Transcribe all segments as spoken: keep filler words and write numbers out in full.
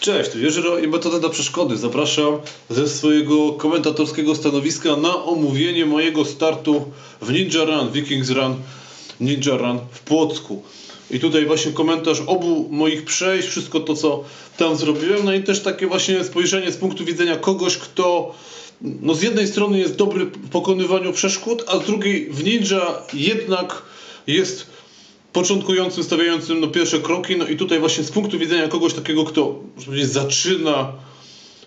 Cześć, tu Jerzy Ro i Metody na Przeszkody. Zapraszam ze swojego komentatorskiego stanowiska na omówienie mojego startu w Ninja Run, Vikings Run, Ninja Run w Płocku. I tutaj właśnie komentarz obu moich przejść, wszystko to, co tam zrobiłem. No i też takie właśnie spojrzenie z punktu widzenia kogoś, kto no z jednej strony jest dobry w pokonywaniu przeszkód, a z drugiej w ninja jednak jest początkującym, stawiającym no, pierwsze kroki. No i tutaj właśnie z punktu widzenia kogoś takiego, kto zaczyna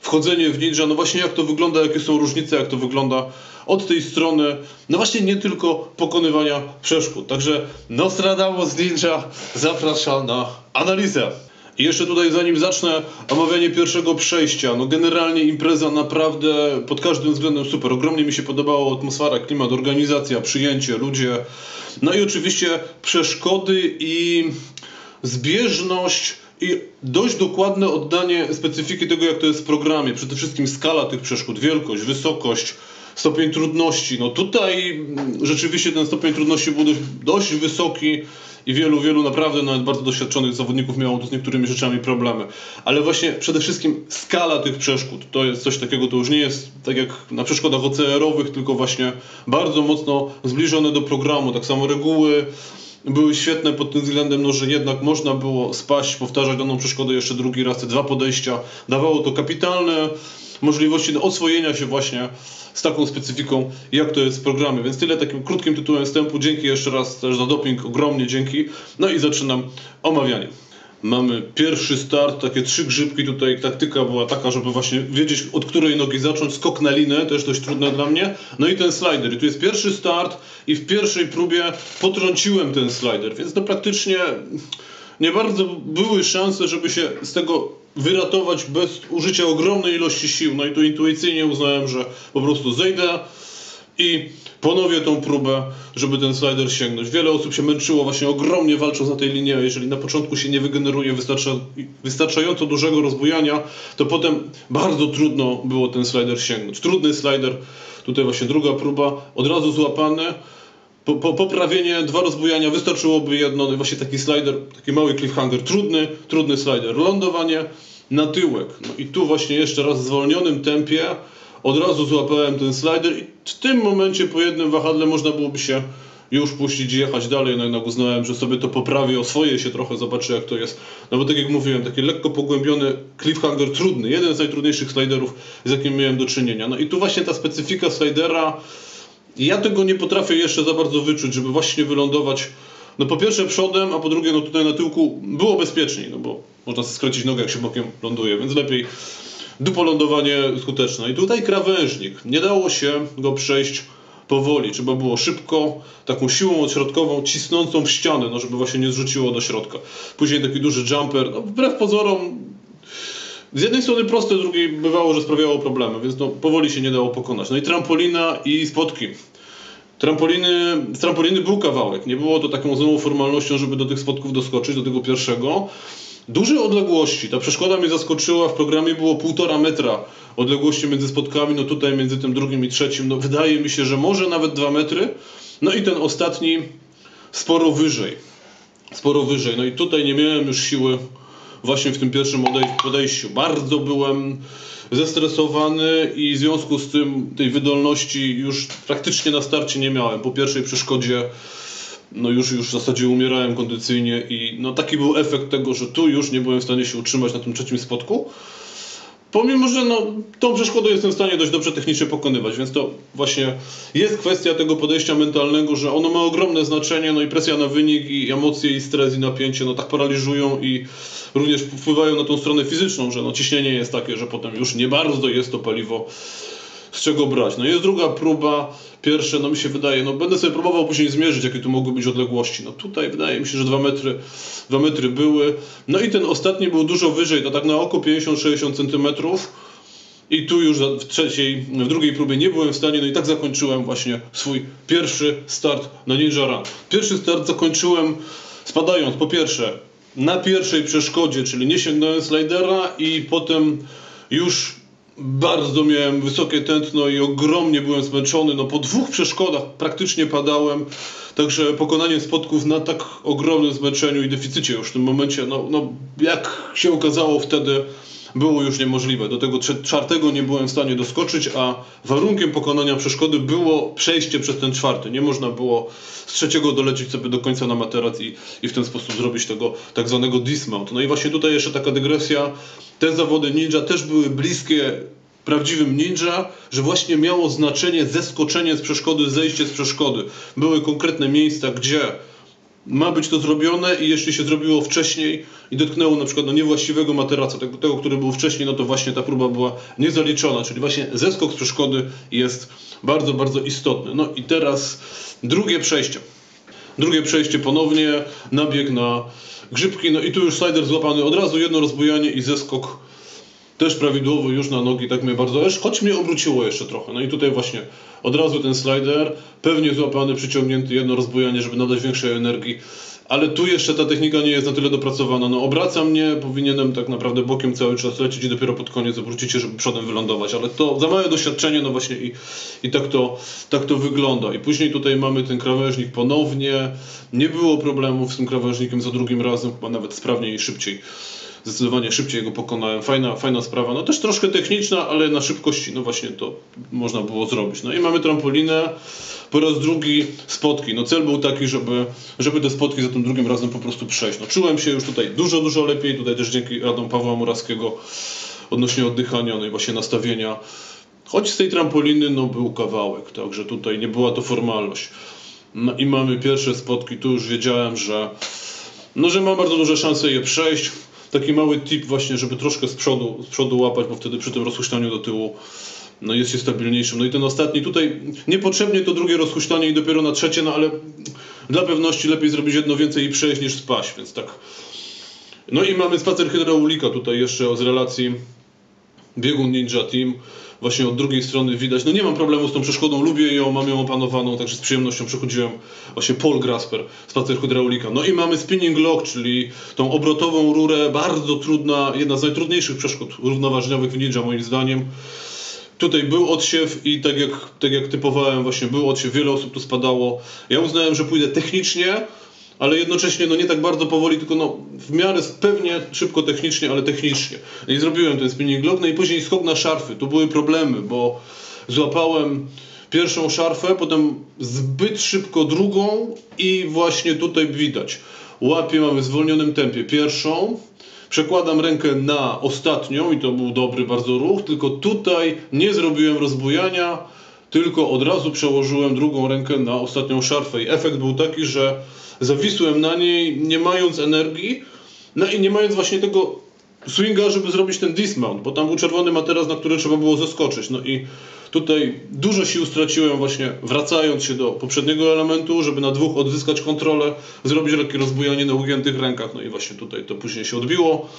wchodzenie w ninja, no właśnie jak to wygląda, jakie są różnice, jak to wygląda od tej strony, no właśnie nie tylko pokonywania przeszkód. Także Nostradamus Ninja zaprasza na analizę. I jeszcze tutaj zanim zacznę omawianie pierwszego przejścia, no generalnie impreza naprawdę pod każdym względem super, ogromnie mi się podobało, atmosfera, klimat, organizacja, przyjęcie, ludzie, no i oczywiście przeszkody i zbieżność i dość dokładne oddanie specyfiki tego, jak to jest w programie, przede wszystkim skala tych przeszkód, wielkość, wysokość, stopień trudności. No tutaj rzeczywiście ten stopień trudności był dość, dość wysoki i wielu, wielu naprawdę nawet bardzo doświadczonych zawodników miało tu z niektórymi rzeczami problemy. Ale właśnie przede wszystkim skala tych przeszkód. To jest coś takiego, to już nie jest tak jak na przeszkodach O C R owych, tylko właśnie bardzo mocno zbliżone do programu. Tak samo reguły były świetne pod tym względem, no, że jednak można było spaść, powtarzać daną przeszkodę jeszcze drugi raz, te dwa podejścia. Dawało to kapitalne możliwości oswojenia się właśnie z taką specyfiką, jak to jest w programie. Więc tyle takim krótkim tytułem wstępu. Dzięki jeszcze raz też za doping, ogromnie dzięki. No i zaczynam omawianie. Mamy pierwszy start, takie trzy grzybki. Tutaj taktyka była taka, żeby właśnie wiedzieć, od której nogi zacząć. Skok na linę, też dość trudne dla mnie. No i ten slider. I tu jest pierwszy start i w pierwszej próbie potrąciłem ten slider. Więc to praktycznie nie bardzo były szanse, żeby się z tego wyratować bez użycia ogromnej ilości sił. No i tu intuicyjnie uznałem, że po prostu zejdę i ponowię tą próbę, żeby ten slider sięgnąć. Wiele osób się męczyło, właśnie ogromnie walcząc na tej linii, a jeżeli na początku się nie wygeneruje wystarczająco dużego rozbujania, to potem bardzo trudno było ten slider sięgnąć. Trudny slider, tutaj właśnie druga próba, od razu złapany. Po, po, poprawienie, dwa rozbujania, wystarczyłoby jedno, no właśnie taki slider, taki mały cliffhanger, trudny, trudny slider, lądowanie na tyłek. No i tu właśnie jeszcze raz w zwolnionym tempie od razu złapałem ten slider i w tym momencie po jednym wahadle można byłoby się już puścić i jechać dalej, no jednak uznałem, że sobie to poprawię, oswoję się trochę, zobaczę jak to jest. No bo tak jak mówiłem, taki lekko pogłębiony cliffhanger trudny, jeden z najtrudniejszych sliderów, z jakim miałem do czynienia. No i tu właśnie ta specyfika slidera, ja tego nie potrafię jeszcze za bardzo wyczuć, żeby właśnie wylądować, no po pierwsze przodem, a po drugie no tutaj na tyłku było bezpieczniej, no bo można skręcić nogę jak się bokiem ląduje, więc lepiej dupolądowanie skuteczne. I tutaj krawężnik, nie dało się go przejść powoli, trzeba było szybko, taką siłą odśrodkową, cisnącą w ścianę, no żeby właśnie nie zrzuciło do środka. Później taki duży jumper, no wbrew pozorom z jednej strony proste, z drugiej bywało, że sprawiało problemy, więc no, powoli się nie dało pokonać. No i trampolina i spotki. Trampoliny, z trampoliny był kawałek, nie było to taką znowu formalnością, żeby do tych spotków doskoczyć, do tego pierwszego. Duże odległości, ta przeszkoda mnie zaskoczyła, w programie było półtora metra odległości między spotkami, no tutaj między tym drugim i trzecim, no wydaje mi się, że może nawet dwa metry. No i ten ostatni sporo wyżej, sporo wyżej, no i tutaj nie miałem już siły właśnie w tym pierwszym podejściu. Bardzo byłem zestresowany i w związku z tym tej wydolności już praktycznie na starcie nie miałem. Po pierwszej przeszkodzie no już, już w zasadzie umierałem kondycyjnie i no taki był efekt tego, że tu już nie byłem w stanie się utrzymać na tym trzecim spotku. Pomimo, że no, tą przeszkodę jestem w stanie dość dobrze technicznie pokonywać, więc to właśnie jest kwestia tego podejścia mentalnego, że ono ma ogromne znaczenie, no i presja na wynik, i emocje, i stres, i napięcie, no tak paraliżują i również wpływają na tą stronę fizyczną, że no ciśnienie jest takie, że potem już nie bardzo jest to paliwo, z czego brać. No jest druga próba, pierwsze, no mi się wydaje, no będę sobie próbował później zmierzyć, jakie tu mogły być odległości. No tutaj wydaje mi się, że dwa metry, dwa metry były. No i ten ostatni był dużo wyżej, to tak na oko pięćdziesiąt sześćdziesiąt centymetrów. I tu już w trzeciej, w drugiej próbie nie byłem w stanie, no i tak zakończyłem właśnie swój pierwszy start na Ninja Run. Pierwszy start zakończyłem spadając, po pierwsze, na pierwszej przeszkodzie, czyli nie sięgnąłem slidera i potem już bardzo miałem wysokie tętno i ogromnie byłem zmęczony, no po dwóch przeszkodach praktycznie padałem, także pokonanie spotków na tak ogromnym zmęczeniu i deficycie już w tym momencie, no, no jak się okazało wtedy, było już niemożliwe. Do tego czwartego nie byłem w stanie doskoczyć, a warunkiem pokonania przeszkody było przejście przez ten czwarty. Nie można było z trzeciego dolecieć sobie do końca na materac i, i w ten sposób zrobić tego tak zwanego dismount. No i właśnie tutaj jeszcze taka dygresja. Te zawody ninja też były bliskie prawdziwym ninja, że właśnie miało znaczenie zeskoczenie z przeszkody, zejście z przeszkody. Były konkretne miejsca, gdzie ma być to zrobione i jeśli się zrobiło wcześniej i dotknęło na przykład do niewłaściwego materaca, tego, tego, który był wcześniej, no to właśnie ta próba była niezaliczona, czyli właśnie zeskok z przeszkody jest bardzo, bardzo istotny. No i teraz drugie przejście. Drugie przejście ponownie, nabieg na grzybki, no i tu już slider złapany od razu, jedno rozbujanie i zeskok też prawidłowy już na nogi, tak mnie bardzo, choć mnie obróciło jeszcze trochę. No i tutaj właśnie od razu ten slider, pewnie złapany, przyciągnięty, jedno rozbujanie, żeby nadać większej energii. Ale tu jeszcze ta technika nie jest na tyle dopracowana. No obraca mnie, powinienem tak naprawdę bokiem cały czas lecieć i dopiero pod koniec obrócić się, żeby przodem wylądować. Ale to za małe doświadczenie, no właśnie i, i tak, to, tak to wygląda. I później tutaj mamy ten krawężnik ponownie. Nie było problemów z tym krawężnikiem za drugim razem, chyba nawet sprawniej i szybciej. Zdecydowanie szybciej go pokonałem. Fajna, fajna sprawa. No też troszkę techniczna, ale na szybkości. No właśnie to można było zrobić. No i mamy trampolinę. Po raz drugi spotki. No cel był taki, żeby, żeby te spotki za tym drugim razem po prostu przejść. No czułem się już tutaj dużo, dużo lepiej. Tutaj też dzięki radom Pawła Morawskiego odnośnie oddychania, no i właśnie nastawienia. Choć z tej trampoliny no był kawałek. Także tutaj nie była to formalność. No i mamy pierwsze spotki. Tu już wiedziałem, że, no, że mam bardzo duże szanse je przejść. Taki mały tip właśnie, żeby troszkę z przodu, z przodu łapać, bo wtedy przy tym rozhuśtaniu do tyłu no jest się stabilniejszym. No i ten ostatni tutaj, niepotrzebnie to drugie rozhuśtanie i dopiero na trzecie, no ale dla pewności lepiej zrobić jedno więcej i przejść niż spaść, więc tak. No i mamy spacer hydraulika tutaj jeszcze z relacji biegun Ninja Team. Właśnie od drugiej strony widać, no nie mam problemu z tą przeszkodą, lubię ją, mam ją opanowaną, także z przyjemnością przechodziłem właśnie Paul Grasper, spacer hydraulika. No i mamy spinning lock, czyli tą obrotową rurę, bardzo trudna, jedna z najtrudniejszych przeszkód równoważniowych w ninja moim zdaniem. Tutaj był odsiew i tak jak, tak jak typowałem właśnie był odsiew, wiele osób tu spadało. Ja uznałem, że pójdę technicznie, ale jednocześnie no nie tak bardzo powoli, tylko no w miarę pewnie, szybko technicznie, ale technicznie. I zrobiłem ten spinning lock, no i później skok na szarfy. Tu były problemy, bo złapałem pierwszą szarfę, potem zbyt szybko drugą i właśnie tutaj widać. Łapię, mamy w zwolnionym tempie pierwszą, przekładam rękę na ostatnią i to był dobry bardzo ruch, tylko tutaj nie zrobiłem rozbujania, tylko od razu przełożyłem drugą rękę na ostatnią szarfę i efekt był taki, że zawisłem na niej, nie mając energii, no i nie mając właśnie tego swinga, żeby zrobić ten dismount, bo tam był czerwony materac, na który trzeba było zaskoczyć. No i tutaj dużo sił straciłem właśnie wracając się do poprzedniego elementu, żeby na dwóch odzyskać kontrolę, zrobić lekkie rozbujanie na ugiętych rękach. No i właśnie tutaj to później się odbiło.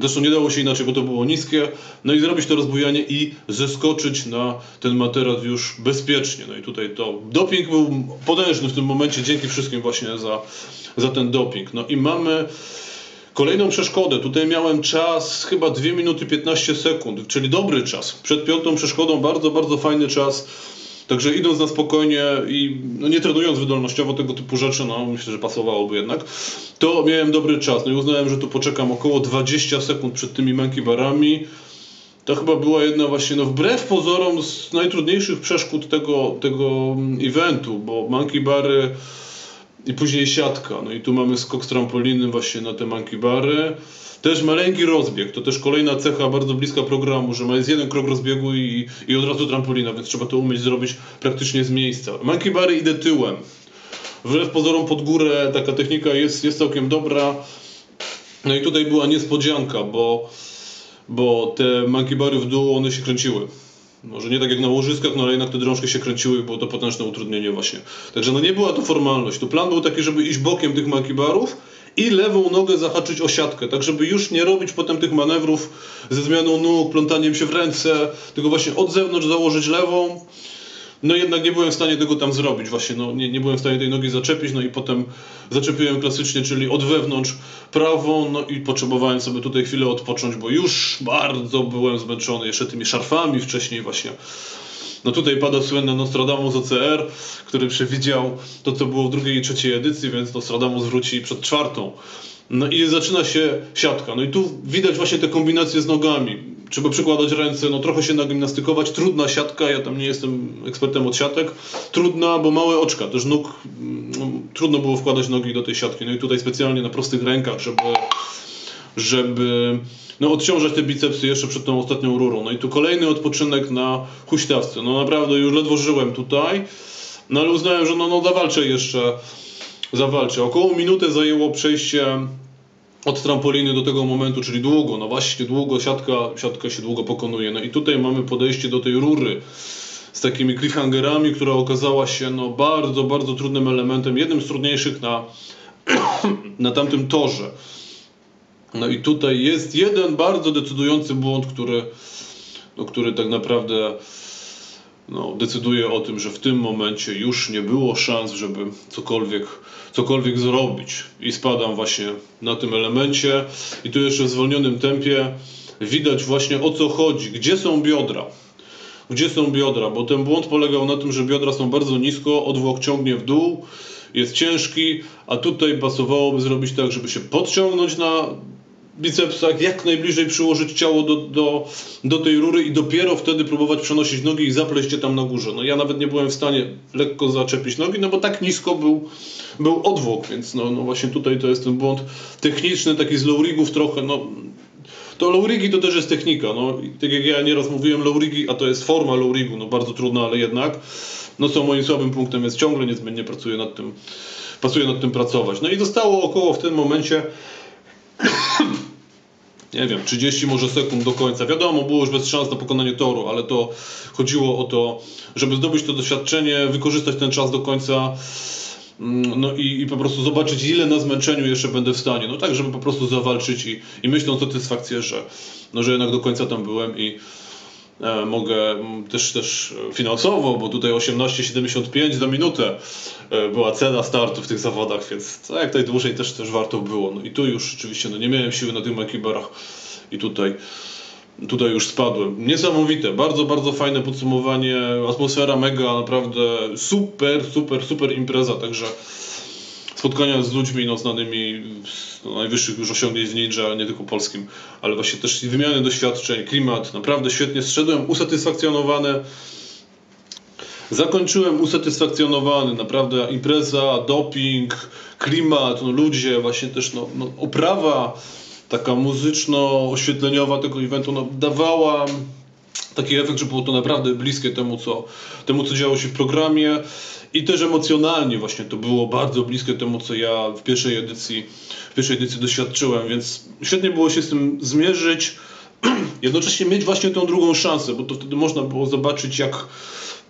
Zresztą nie dało się inaczej, bo to było niskie. No i zrobić to rozbujanie i zeskoczyć na ten materac już bezpiecznie. No i tutaj to doping był potężny w tym momencie. Dzięki wszystkim właśnie za, za ten doping. No i mamy kolejną przeszkodę. Tutaj miałem czas chyba dwie minuty piętnaście sekund, czyli dobry czas. Przed piątą przeszkodą bardzo, bardzo fajny czas. Także idąc na spokojnie i no nie trenując wydolnościowo tego typu rzeczy, no myślę, że pasowałoby jednak, to miałem dobry czas. No i uznałem, że tu poczekam około dwadzieścia sekund przed tymi monkey barami. To chyba była jedna właśnie, no wbrew pozorom, z najtrudniejszych przeszkód tego, tego eventu, bo monkey bary i później siatka. No i tu mamy skok z trampoliny właśnie na te monkey bary. Też maleńki rozbieg, to też kolejna cecha bardzo bliska programu, że ma jest jeden krok rozbiegu i, i od razu trampolina, więc trzeba to umieć zrobić praktycznie z miejsca. Monkey bary idę tyłem. Wbrew pozorom pod górę taka technika jest, jest całkiem dobra. No i tutaj była niespodzianka, bo, bo te monkey bary w dół one się kręciły. Może nie tak jak na łożyskach, no ale jednak te drążki się kręciły i było to potężne utrudnienie właśnie. Także no nie była to formalność. To plan był taki, żeby iść bokiem tych monkey barów i lewą nogę zahaczyć o siatkę, tak żeby już nie robić potem tych manewrów ze zmianą nóg, plątaniem się w ręce, tylko właśnie od zewnątrz założyć lewą. No jednak nie byłem w stanie tego tam zrobić właśnie, no nie, nie byłem w stanie tej nogi zaczepić, no i potem zaczepiłem klasycznie, czyli od wewnątrz prawą, no i potrzebowałem sobie tutaj chwilę odpocząć, bo już bardzo byłem zmęczony jeszcze tymi szarfami wcześniej właśnie. No tutaj pada słynny Nostradamus O C R, który przewidział to, co było w drugiej i trzeciej edycji, więc Nostradamus wróci przed czwartą. No i zaczyna się siatka. No i tu widać właśnie te kombinacje z nogami. Trzeba przykładać ręce, no trochę się nagimnastykować. Trudna siatka, ja tam nie jestem ekspertem od siatek. Trudna, bo małe oczka, też nóg, no, trudno było wkładać nogi do tej siatki. No i tutaj specjalnie na prostych rękach, żeby, żeby no, odciążać te bicepsy jeszcze przed tą ostatnią rurą. No i tu kolejny odpoczynek na huśtawce. No naprawdę już ledwo żyłem tutaj, no ale uznałem, że no, no zawalczę jeszcze. Zawalczę. Około minutę zajęło przejście od trampoliny do tego momentu, czyli długo, no właśnie długo, siatka, siatka się długo pokonuje. No i tutaj mamy podejście do tej rury z takimi cliffhangerami, która okazała się no bardzo, bardzo trudnym elementem, jednym z trudniejszych na, na tamtym torze. No i tutaj jest jeden bardzo decydujący błąd, który, no, który tak naprawdę no, decyduje o tym, że w tym momencie już nie było szans, żeby cokolwiek, cokolwiek zrobić. I spadam właśnie na tym elemencie. I tu jeszcze w zwolnionym tempie widać właśnie o co chodzi. Gdzie są biodra? Gdzie są biodra? Bo ten błąd polegał na tym, że biodra są bardzo nisko, odwłok ciągnie w dół, jest ciężki, a tutaj pasowałoby zrobić tak, żeby się podciągnąć na bicepsach, jak najbliżej przyłożyć ciało do, do, do tej rury i dopiero wtedy próbować przenosić nogi i zapleść je tam na górze. No ja nawet nie byłem w stanie lekko zaczepić nogi, no bo tak nisko był, był odwłok, więc no, no właśnie tutaj to jest ten błąd techniczny, taki z lowrigów trochę, no to lowrigi to też jest technika, no tak jak ja nieraz mówiłem lowrigi, a to jest forma lowrigu, no bardzo trudna, ale jednak, no co moim słabym punktem jest, ciągle niezmiennie pracuję nad tym, pracuję nad tym pracować. No i zostało około w tym momencie nie wiem, trzydzieści może sekund do końca. Wiadomo, było już bez szans na pokonanie toru, ale to chodziło o to, żeby zdobyć to doświadczenie, wykorzystać ten czas do końca, no i, i po prostu zobaczyć, ile na zmęczeniu jeszcze będę w stanie. No tak, żeby po prostu zawalczyć i, i mieć tą satysfakcję, że, no, że jednak do końca tam byłem i e, mogę też, też finansowo, bo tutaj osiemnaście siedemdziesiąt pięć za minutę e, była cena startu w tych zawodach, więc tak jak najdłużej też, też warto było. No i tu już oczywiście no, nie miałem siły na tych makibarach i tutaj, tutaj już spadłem. Niesamowite, bardzo, bardzo fajne podsumowanie, atmosfera mega, naprawdę super, super, super impreza, także spotkania z ludźmi no, znanymi z no, najwyższych już osiągnięć w ninja, nie tylko polskim, ale właśnie też wymiany doświadczeń, klimat, naprawdę świetnie zszedłem, usatysfakcjonowany, zakończyłem usatysfakcjonowany, naprawdę impreza, doping, klimat, no, ludzie, właśnie też no, no, oprawa taka muzyczno-oświetleniowa tego eventu no, dawała taki efekt, że było to naprawdę bliskie temu co, temu, co działo się w programie i też emocjonalnie właśnie to było bardzo bliskie temu, co ja w pierwszej edycji, w pierwszej edycji doświadczyłem, więc świetnie było się z tym zmierzyć, jednocześnie mieć właśnie tą drugą szansę, bo to wtedy można było zobaczyć jak,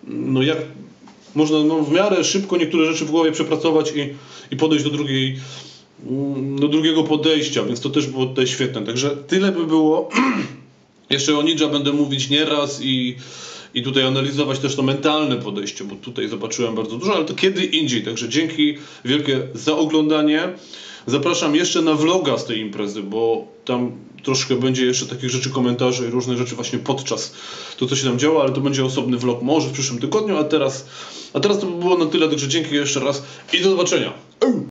no, jak można no, w miarę szybko niektóre rzeczy w głowie przepracować i, i podejść do drugiej do drugiego podejścia, więc to też było tutaj świetne. Także tyle by było. Jeszcze o ninja będę mówić nieraz i, i tutaj analizować też to mentalne podejście, bo tutaj zobaczyłem bardzo dużo, ale to kiedy indziej. Także dzięki wielkie za oglądanie. Zapraszam jeszcze na vloga z tej imprezy, bo tam troszkę będzie jeszcze takich rzeczy, komentarzy i różnych rzeczy właśnie podczas to, co się tam działo, ale to będzie osobny vlog może w przyszłym tygodniu, a teraz, a teraz to by było na tyle, także dzięki jeszcze raz i do zobaczenia.